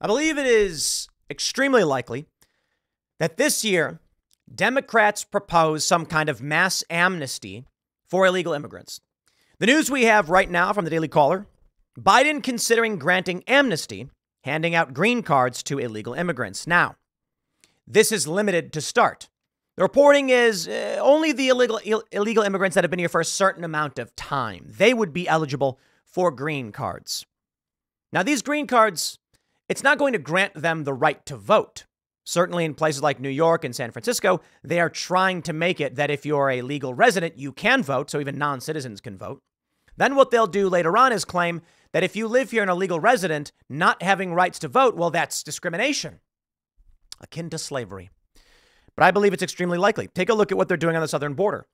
I believe it is extremely likely that this year, Democrats propose some kind of mass amnesty for illegal immigrants. The news we have right now from the Daily Caller, Biden considering granting amnesty, handing out green cards to illegal immigrants. Now, this is limited to start. The reporting is only the illegal immigrants that have been here for a certain amount of time. They would be eligible for green cards. Now, these green cards, it's not going to grant them the right to vote. Certainly in places like New York and San Francisco, they are trying to make it that if you're a legal resident, you can vote, so even non-citizens can vote. Then what they'll do later on is claim that if you live here and a legal resident, not having rights to vote, well, that's discrimination, akin to slavery. But I believe it's extremely likely. Take a look at what they're doing on the southern border.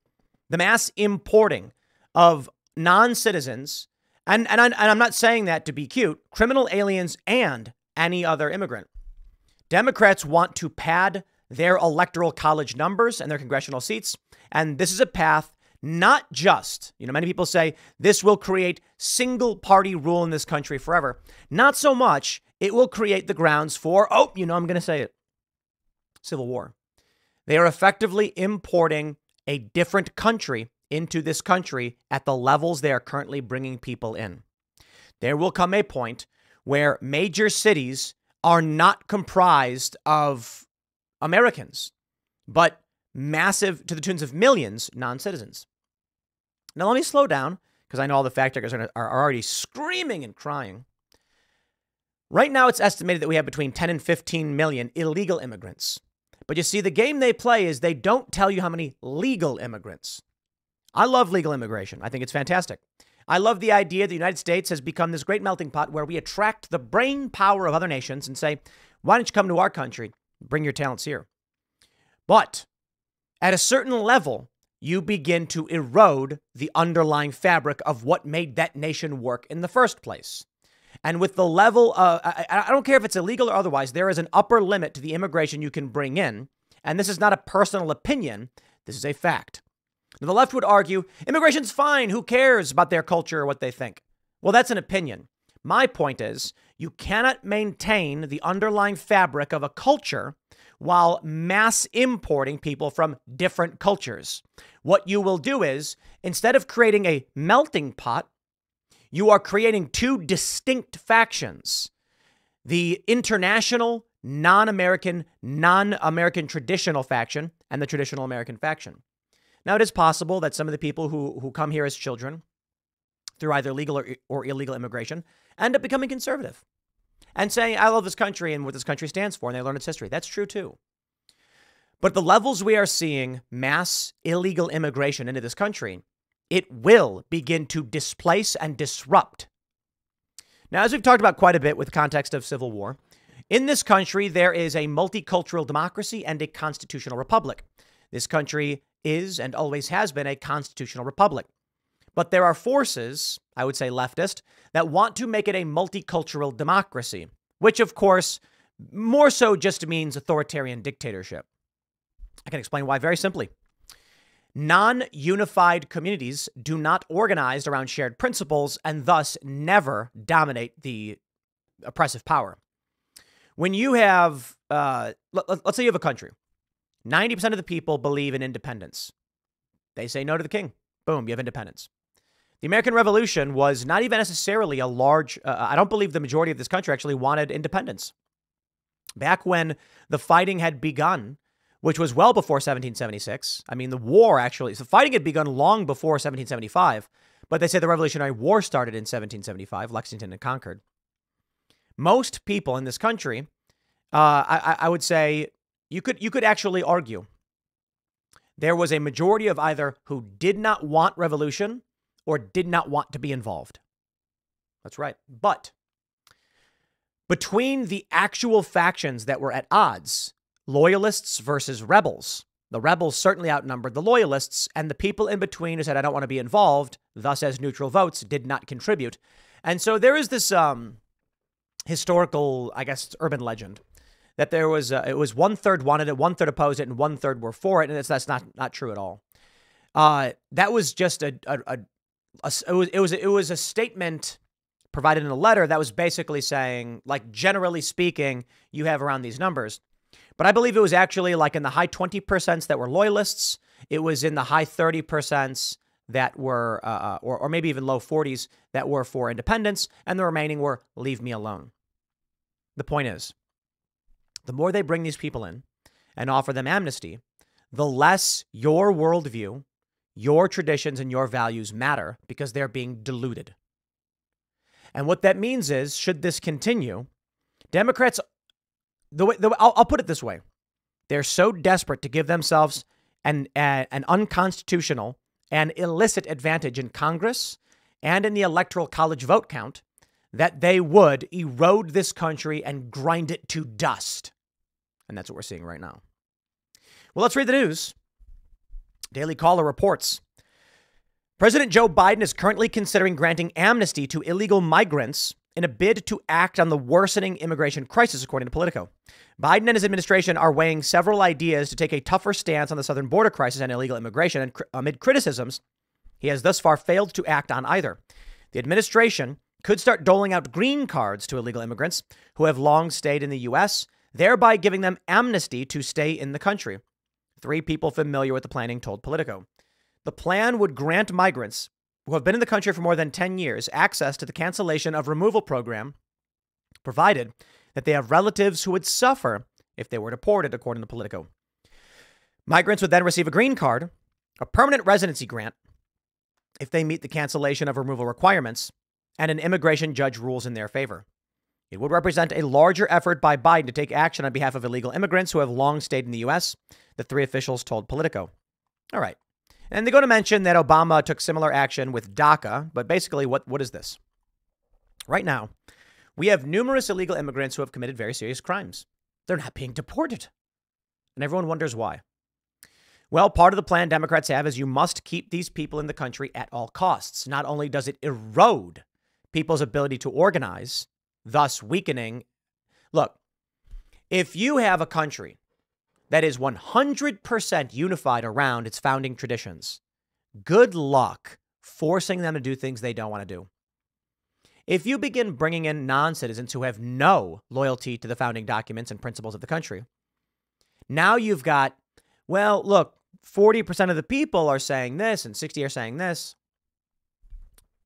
The mass importing of non-citizens, and I'm not saying that to be cute, criminal aliens and any other immigrant. Democrats want to pad their electoral college numbers and their congressional seats. And this is a path not just, you know, many people say this will create single party rule in this country forever. Not so much. It will create the grounds for, oh, you know, I'm going to say it. Civil war. They are effectively importing a different country into this country at the levels they are currently bringing people in. There will come a point where major cities are not comprised of Americans, but massive, to the tunes of millions, non-citizens. Now, let me slow down, because I know all the fact checkers are already screaming and crying. Right now, it's estimated that we have between 10 and 15 million illegal immigrants. But you see, the game they play is they don't tell you how many legal immigrants. I love legal immigration. I think it's fantastic. I love the idea the United States has become this great melting pot where we attract the brain power of other nations and say, why don't you come to our country, bring your talents here? But at a certain level, you begin to erode the underlying fabric of what made that nation work in the first place. And with the level of, I don't care if it's illegal or otherwise, there is an upper limit to the immigration you can bring in. And this is not a personal opinion. This is a fact. Now, the left would argue, immigration's fine. Who cares about their culture or what they think? Well, that's an opinion. My point is, you cannot maintain the underlying fabric of a culture while mass importing people from different cultures. What you will do is, instead of creating a melting pot, you are creating two distinct factions. The international, non-American traditional faction and the traditional American faction. Now, it is possible that some of the people who come here as children through either legal or illegal immigration end up becoming conservative and saying, I love this country and what this country stands for, and they learn its history. That's true, too. But the levels we are seeing mass illegal immigration into this country, it will begin to displace and disrupt. Now, as we've talked about quite a bit with the context of civil war, in this country, there is a multicultural democracy and a constitutional republic. This country is and always has been a constitutional republic. But there are forces, I would say leftist, that want to make it a multicultural democracy, which, of course, more so just means authoritarian dictatorship. I can explain why very simply. Non-unified communities do not organize around shared principles and thus never dominate the oppressive power. When you have, let's say you have a country. 90% of the people believe in independence. They say no to the king. Boom, you have independence. The American Revolution was not even necessarily a large, I don't believe the majority of this country actually wanted independence. Back when the fighting had begun, which was well before 1776, I mean, the war actually, so fighting had begun long before 1775, but they say the Revolutionary War started in 1775, Lexington and Concord. Most people in this country, I would say, You could actually argue there was a majority of either who did not want revolution or did not want to be involved. That's right. But between the actual factions that were at odds, loyalists versus rebels, the rebels certainly outnumbered the loyalists, and the people in between who said, I don't want to be involved, thus as neutral votes, did not contribute. And so there is this historical, I guess, urban legend that there was, it was 1/3 wanted it, 1/3 opposed it, and 1/3 were for it. And that's not true at all. That was just it was a statement provided in a letter that was basically saying, like, generally speaking, you have around these numbers. But I believe it was actually like in the high 20% that were loyalists. It was in the high 30% that were, or maybe even low 40s that were for independence, and the remaining were leave me alone. The point is, the more they bring these people in and offer them amnesty, the less your worldview, your traditions, and your values matter because they're being diluted. And what that means is, should this continue, Democrats, I'll put it this way. They're so desperate to give themselves an unconstitutional and illicit advantage in Congress and in the Electoral College vote count that they would erode this country and grind it to dust. And that's what we're seeing right now. Well, let's read the news. Daily Caller reports, President Joe Biden is currently considering granting amnesty to illegal migrants in a bid to act on the worsening immigration crisis, according to Politico. Biden and his administration are weighing several ideas to take a tougher stance on the southern border crisis and illegal immigration, and amid criticisms, he has thus far failed to act on either. The administration could start doling out green cards to illegal immigrants who have long stayed in the U.S., thereby giving them amnesty to stay in the country. Three people familiar with the planning told Politico. The plan would grant migrants who have been in the country for more than 10 years access to the cancellation of removal program, provided that they have relatives who would suffer if they were deported, according to Politico. Migrants would then receive a green card, a permanent residency grant, if they meet the cancellation of removal requirements, and an immigration judge rules in their favor. It would represent a larger effort by Biden to take action on behalf of illegal immigrants who have long stayed in the U.S., the three officials told Politico. All right. And they go to mention that Obama took similar action with DACA, but basically what is this? Right now, we have numerous illegal immigrants who have committed very serious crimes. They're not being deported. And everyone wonders why. Well, part of the plan Democrats have is you must keep these people in the country at all costs. Not only does it erode people's ability to organize, thus weakening. Look, if you have a country that is 100% unified around its founding traditions, good luck forcing them to do things they don't want to do. If you begin bringing in non-citizens who have no loyalty to the founding documents and principles of the country, now you've got, well, look, 40% of the people are saying this and 60 are saying this.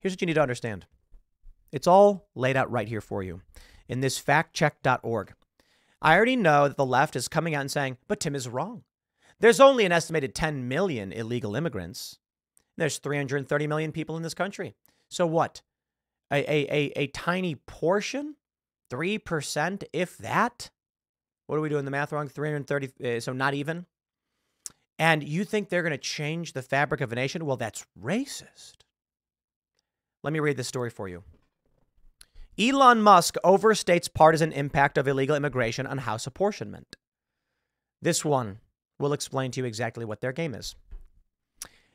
Here's what you need to understand. It's all laid out right here for you in this factcheck.org. I already know that the left is coming out and saying, but Tim is wrong. There's only an estimated 10 million illegal immigrants. There's 330 million people in this country. So what? A tiny portion? 3%, if that? What are we doing the math wrong? 330, so not even. And you think they're going to change the fabric of a nation? Well, that's racist. Let me read this story for you. Elon Musk overstates partisan impact of illegal immigration on House apportionment. This one will explain to you exactly what their game is.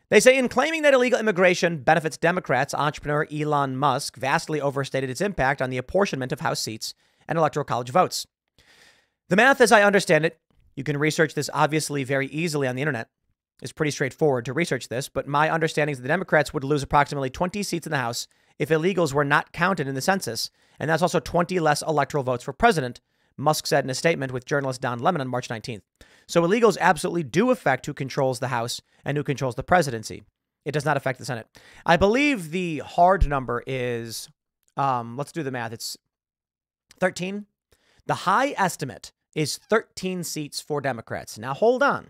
They say in claiming that illegal immigration benefits Democrats, entrepreneur Elon Musk vastly overstated its impact on the apportionment of House seats and Electoral College votes. The math, as I understand it, you can research this obviously very easily on the internet. It's pretty straightforward to research this, but my understanding is that the Democrats would lose approximately 20 seats in the House if illegals were not counted in the census, and that's also 20 less electoral votes for president, Musk said in a statement with journalist Don Lemon on March 19th. So illegals absolutely do affect who controls the House and who controls the presidency. It does not affect the Senate. I believe the hard number is, let's do the math, it's 13. The high estimate is 13 seats for Democrats. Now, hold on.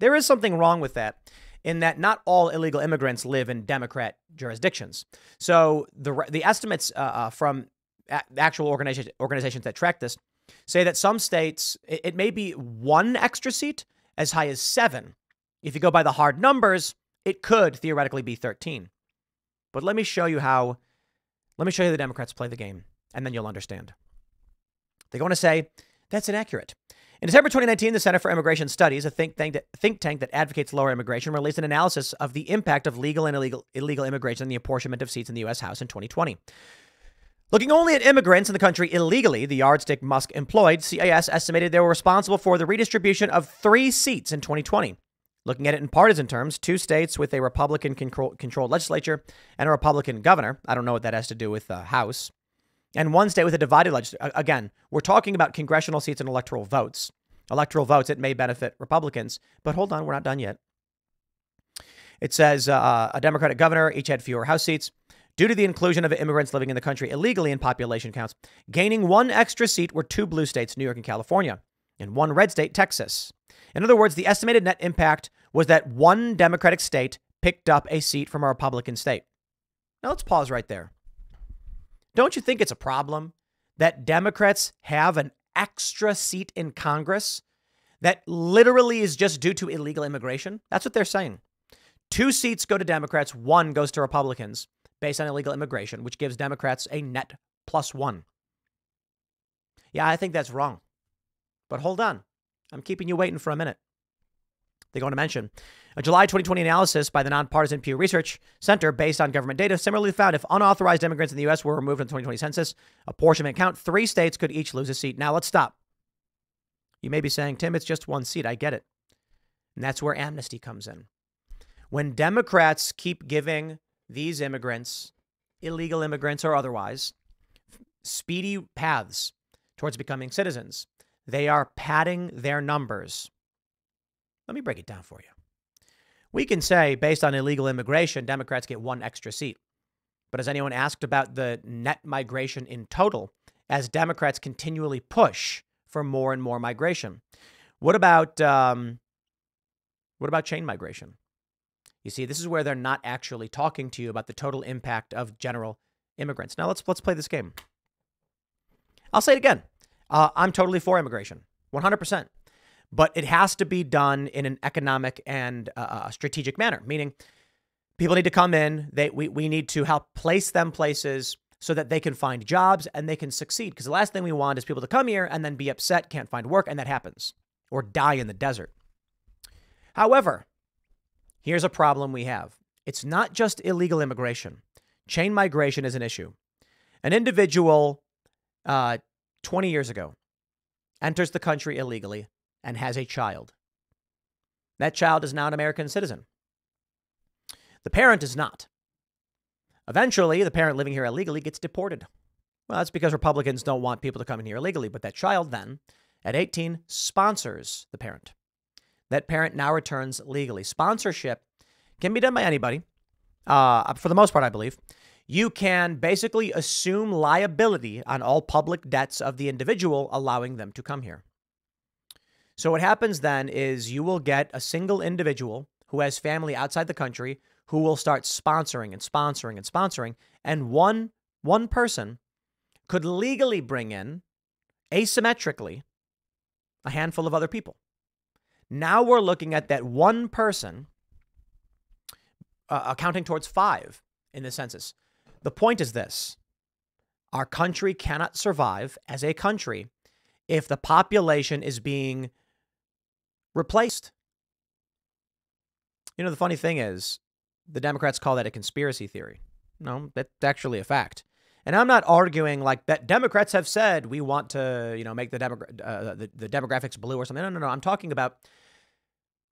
There is something wrong with that, in that not all illegal immigrants live in Democrat jurisdictions. So the estimates from actual organizations that track this say that some states, it may be one extra seat as high as 7. If you go by the hard numbers, it could theoretically be 13. But let me show you how, the Democrats play the game, and then you'll understand. They're going to say, that's inaccurate. In December 2019, the Center for Immigration Studies, a think tank that advocates lower immigration, released an analysis of the impact of legal and illegal immigration on the apportionment of seats in the U.S. House in 2020. Looking only at immigrants in the country illegally, the yardstick Musk employed, CIS estimated they were responsible for the redistribution of 3 seats in 2020. Looking at it in partisan terms, 2 states with a Republican-controlled legislature and a Republican governor. I don't know what that has to do with the House. and one state with a divided legislature. Again, we're talking about congressional seats and electoral votes. Electoral votes, it may benefit Republicans. But hold on, we're not done yet. It says a Democratic governor each had fewer House seats due to the inclusion of immigrants living in the country illegally in population counts. Gaining one extra seat were two blue states, New York and California, and one red state, Texas. In other words, the estimated net impact was that one Democratic state picked up a seat from a Republican state. Now let's pause right there. Don't you think it's a problem that Democrats have an extra seat in Congress that literally is just due to illegal immigration? That's what they're saying. Two seats go to Democrats, one goes to Republicans based on illegal immigration, which gives Democrats a net plus one. Yeah, I think that's wrong. But hold on. I'm keeping you waiting for a minute. They go on to mention a July 2020 analysis by the nonpartisan Pew Research Center based on government data similarly found if unauthorized immigrants in the U.S. were removed from the 2020 census apportionment count, three states could each lose a seat. Now, let's stop. You may be saying, Tim, it's just one seat. I get it. And that's where amnesty comes in. When Democrats keep giving these immigrants, illegal immigrants or otherwise, speedy paths towards becoming citizens, they are padding their numbers. Let me break it down for you. We can say, based on illegal immigration, Democrats get one extra seat. But has anyone asked about the net migration in total as Democrats continually push for more and more migration? What about chain migration? You see, this is where they're not actually talking to you about the total impact of general immigrants. Now, let's play this game. I'll say it again. I'm totally for immigration, 100%. But it has to be done in an economic and strategic manner, meaning people need to come in. We need to help place them places so that they can find jobs and they can succeed. Because the last thing we want is people to come here and then be upset, can't find work, and that happens, or die in the desert. However, here's a problem we have. It's not just illegal immigration. Chain migration is an issue. An individual 20 years ago enters the country illegally and has a child. That child is now an American citizen. The parent is not. Eventually, the parent living here illegally gets deported. Well, that's because Republicans don't want people to come in here illegally, but that child then, at 18, sponsors the parent. That parent now returns legally. Sponsorship can be done by anybody, for the most part, I believe. You can basically assume liability on all public debts of the individual, allowing them to come here. So what happens then is you will get a single individual who has family outside the country who will start sponsoring and sponsoring and sponsoring. And one person could legally bring in, asymmetrically, a handful of other people. Now we're looking at that one person accounting towards five in the census. The point is this. Our country cannot survive as a country if the population is being replaced. You know, the funny thing is the Democrats call that a conspiracy theory. No, that's actually a fact. And I'm not arguing like that Democrats have said we want to, you know, make the demographics blue or something. No. I'm talking about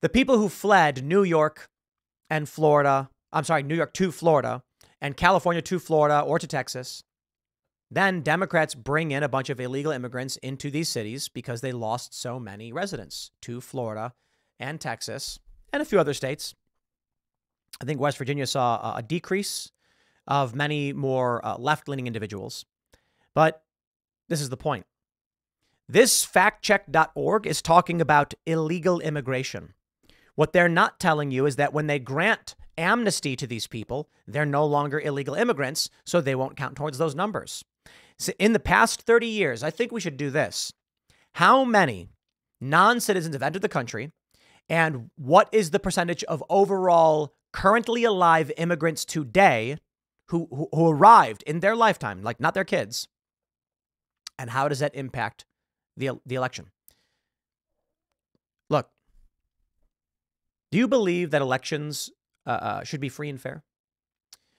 the people who fled New York and Florida. I'm sorry, New York to Florida and California to Florida or to Texas. Then Democrats bring in a bunch of illegal immigrants into these cities because they lost so many residents to Florida and Texas and a few other states. I think West Virginia saw a decrease of many more left-leaning individuals. But this is the point. This factcheck.org is talking about illegal immigration. What they're not telling you is that when they grant amnesty to these people, they're no longer illegal immigrants, so they won't count towards those numbers. So in the past 30 years, I think we should do this. How many non-citizens have entered the country, and what is the percentage of overall currently alive immigrants today who arrived in their lifetime, like not their kids? And how does that impact the election? Look, do you believe that elections should be free and fair?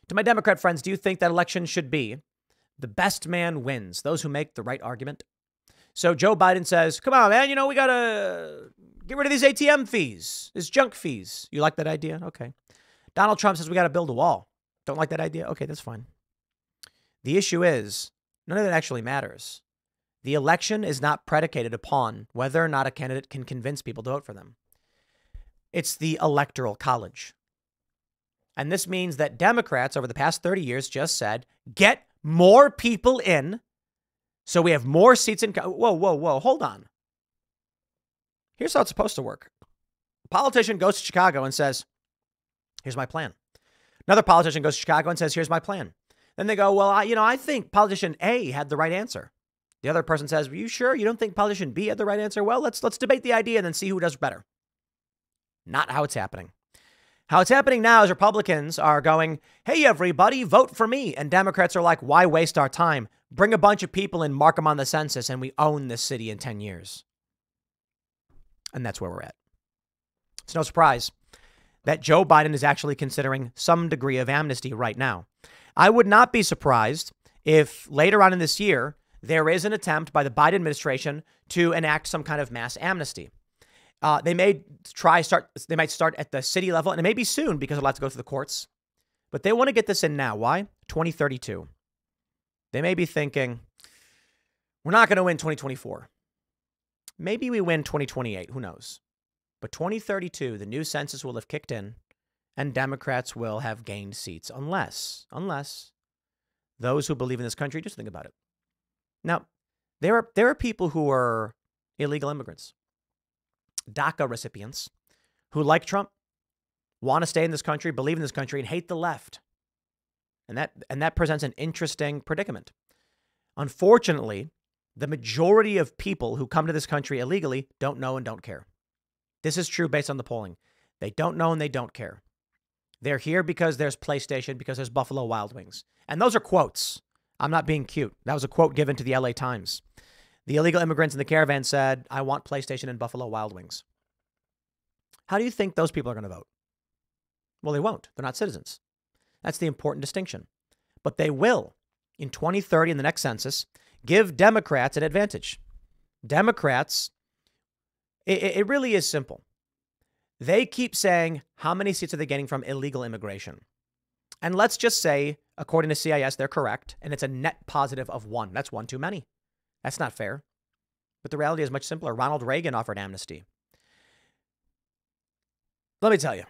To my Democrat friends, do you think that elections should be the best man wins, those who make the right argument? So Joe Biden says, come on, man, you know, we got to get rid of these ATM fees, these junk fees. You like that idea? Okay. Donald Trump says we got to build a wall. Don't like that idea? Okay, that's fine. The issue is, None of that actually matters. The election is not predicated upon whether or not a candidate can convince people to vote for them. It's the Electoral College. And this means that Democrats over the past 30 years just said, get more people in so we have more seats in. Whoa, hold on. Here's how it's supposed to work. A politician goes to Chicago and says, here's my plan. Another politician goes to Chicago and says, here's my plan. Then they go, well, I think politician A had the right answer. The other person says, are you sure you don't think politician B had the right answer? Well, let's debate the idea and then see who does better. Not how it's happening. How it's happening now is Republicans are going, hey, everybody, vote for me. And Democrats are like, why waste our time? Bring a bunch of people and mark them on the census and we own this city in 10 years. And that's where we're at. It's no surprise that Joe Biden is actually considering some degree of amnesty right now. I would not be surprised if later on in this year, there is an attempt by the Biden administration to enact some kind of mass amnesty. They might start at the city level, and it may be soon because it'll have to go through the courts. But they want to get this in now. Why? 2032. They may be thinking, we're not going to win 2024. Maybe we win 2028. Who knows? But 2032, the new census will have kicked in, and Democrats will have gained seats unless those who believe in this country just think about it. Now, there are people who are illegal immigrants, DACA recipients, who, like Trump, want to stay in this country, believe in this country, and hate the left. And that presents an interesting predicament. Unfortunately, the majority of people who come to this country illegally don't know and don't care. This is true based on the polling. They don't know and they don't care. They're here because there's PlayStation, because there's Buffalo Wild Wings. And those are quotes. I'm not being cute. That was a quote given to the LA Times. The illegal immigrants in the caravan said, I want PlayStation and Buffalo Wild Wings. How do you think those people are going to vote? Well, they won't. They're not citizens. That's the important distinction. But they will, in 2030, in the next census, give Democrats an advantage. Democrats, it really is simple. They keep saying, how many seats are they getting from illegal immigration? And let's just say, according to CIS, they're correct, and it's a net positive of one. That's one too many. That's not fair. But the reality is much simpler. Ronald Reagan offered amnesty. Let me tell you,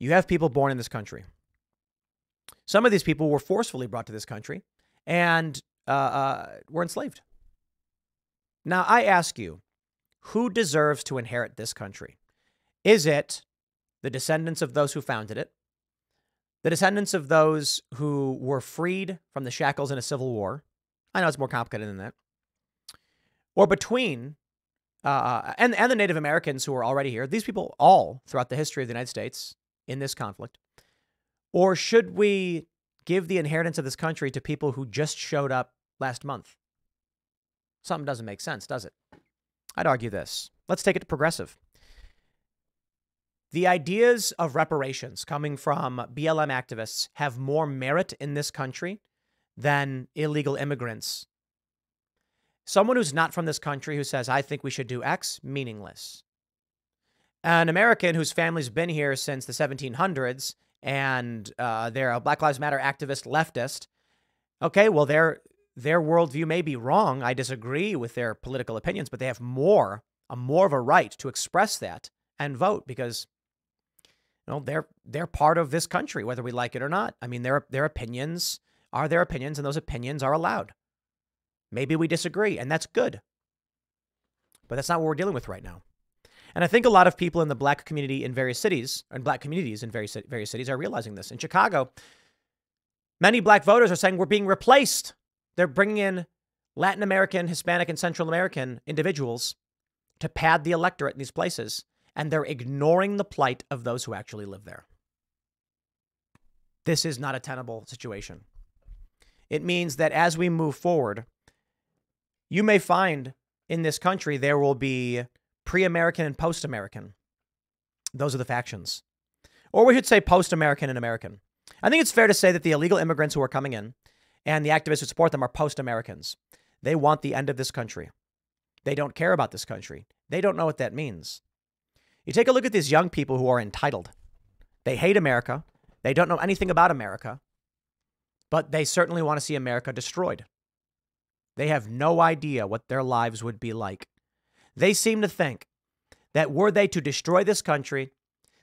you have people born in this country. Some of these people were forcefully brought to this country and were enslaved. Now, I ask you, who deserves to inherit this country? Is it the descendants of those who founded it? The descendants of those who were freed from the shackles in a civil war. I know it's more complicated than that. Or between, and the Native Americans who are already here. These people all throughout the history of the United States in this conflict. Or should we give the inheritance of this country to people who just showed up last month? Something doesn't make sense, does it? I'd argue this. Let's take it to progressive. The ideas of reparations coming from BLM activists have more merit in this country than illegal immigrants. Someone who's not from this country who says, I think we should do X, meaningless. An American whose family's been here since the 1700s and they're a Black Lives Matter activist leftist. Okay, well, their worldview may be wrong. I disagree with their political opinions, but they have more of a right to express that and vote because they're part of this country, whether we like it or not. I mean, their opinions are their opinions, and those opinions are allowed. Maybe we disagree, and that's good. But that's not what we're dealing with right now. And I think a lot of people in the black community in various cities, and black communities in various cities are realizing this. In Chicago, many black voters are saying we're being replaced. They're bringing in Latin American, Hispanic, and Central American individuals to pad the electorate in these places. And they're ignoring the plight of those who actually live there. This is not a tenable situation. It means that as we move forward, you may find in this country there will be pre-American and post-American. Those are the factions. Or we should say post-American and American. I think it's fair to say that the illegal immigrants who are coming in and the activists who support them are post-Americans. They want the end of this country. They don't care about this country. They don't know what that means. You take a look at these young people who are entitled. They hate America. They don't know anything about America, but they certainly want to see America destroyed. They have no idea what their lives would be like. They seem to think that were they to destroy this country,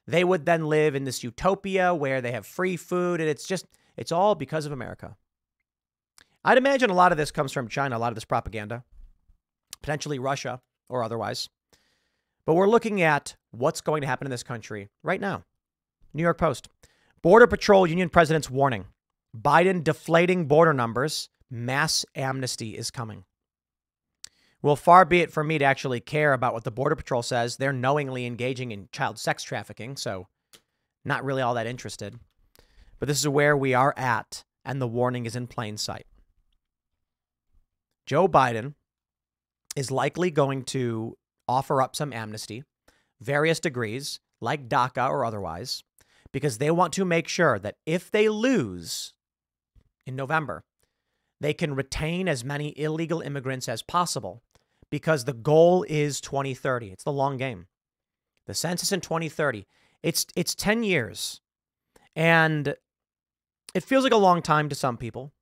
they would then live in this utopia where they have free food, and it's all because of America. I'd imagine a lot of this comes from China, a lot of this propaganda, potentially Russia or otherwise. But we're looking at what's going to happen in this country right now. New York Post. Border Patrol Union President's warning. Biden deflating border numbers. Mass amnesty is coming. Well, far be it from me to actually care about what the Border Patrol says. They're knowingly engaging in child sex trafficking, so not really all that interested. But this is where we are at, and the warning is in plain sight. Joe Biden is likely going to offer up some amnesty, various degrees, like DACA or otherwise, because they want to make sure that if they lose in November, they can retain as many illegal immigrants as possible, because the goal is 2030. It's the long game. The census in 2030, it's 10 years. And it feels like a long time to some people,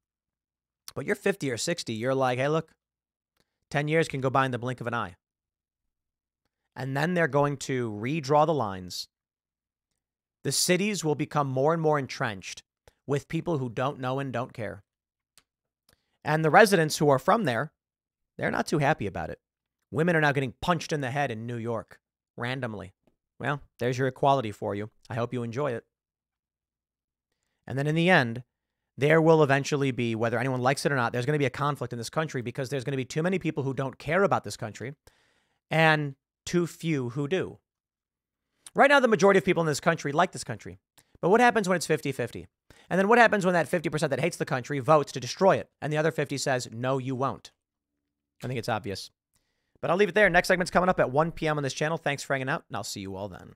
but you're 50 or 60. You're like, hey, look, 10 years can go by in the blink of an eye. And then they're going to redraw the lines. The cities will become more and more entrenched with people who don't know and don't care. And the residents who are from there, they're not too happy about it. Women are now getting punched in the head in New York randomly. Well, there's your equality for you. I hope you enjoy it. And then in the end, there will eventually be, whether anyone likes it or not, there's going to be a conflict in this country, because there's going to be too many people who don't care about this country and too few who do. Right now, the majority of people in this country like this country. But what happens when it's 50-50? And then what happens when that 50% that hates the country votes to destroy it, and the other 50 says, no, you won't? I think it's obvious. But I'll leave it there. Next segment's coming up at 1 p.m. on this channel. Thanks for hanging out, and I'll see you all then.